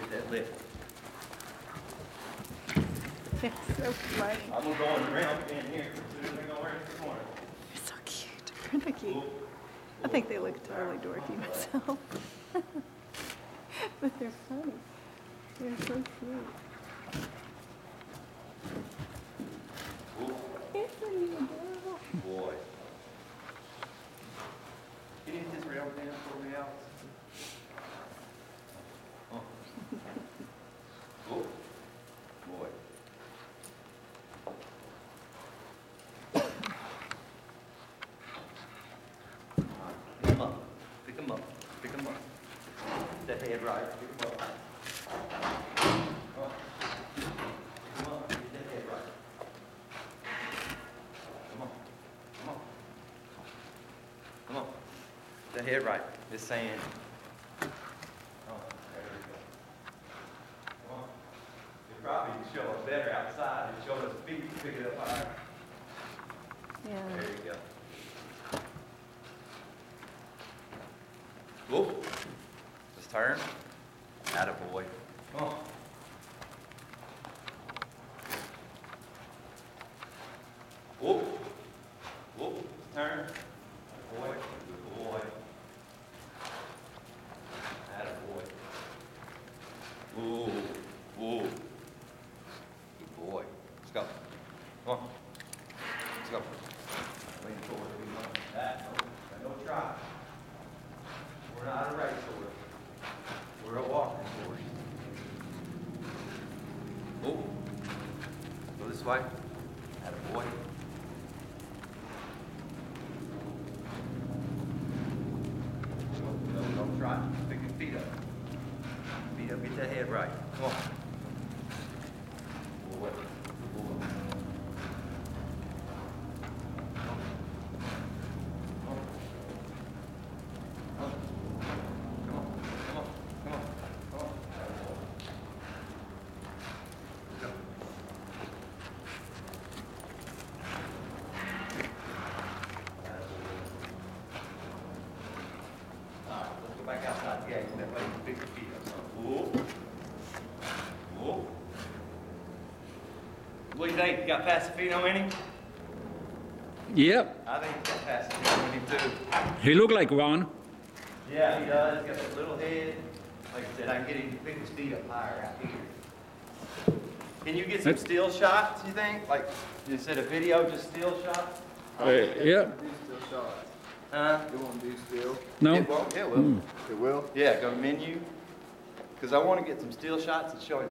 Get that lift. That's so funny. I'm going to go in the round in here. They're going to wear it this morning. They're so cute. Aren't they cute? I think they look totally dorky myself. But they're funny. They're so cute. Boy. Can you hit this rail down for me out? Oh. Oh. Boy. Pick him up. Pick him up. Pick him up. The head right. Pick him up. The head right, it's saying. Oh, there we go. Come on. It probably show us better outside. It showed us feet, pick it up higher. Yeah. There you go. Whoop. Let's turn. Attaboy. Come on. Whoop. Whoop. Turn. Attaboy. Good boy. Ooh, ooh. Good boy. Let's go. Come on. Let's go. Lean forward. Lean forward. That. Don't try. We're not a race horse. We're a walking horse. Oh. Go this way. Atta boy. No, don't try. Pick your feet up. Get that head right. Come on. Good boy. Good boy. Come on. Come on. Come on. Come on. Come on. Come on. Go. All right. Let's go back outside the gate. That way you pick your feet up. Whoa. Whoa. What do you think? You got Paso Fino in him? Yep. I think he's got Paso Fino in him too. He looked like one. Yeah, he does. He's got a little head. Like I said, I can get him to pick his feet up higher out here. Can you get some still shots, you think? Like, instead of video, just still shots? Yeah. Still shots. Huh? It won't do still. No. It won't. It will. It will? Yeah, go to menu. Because I want to get some still shots and show him.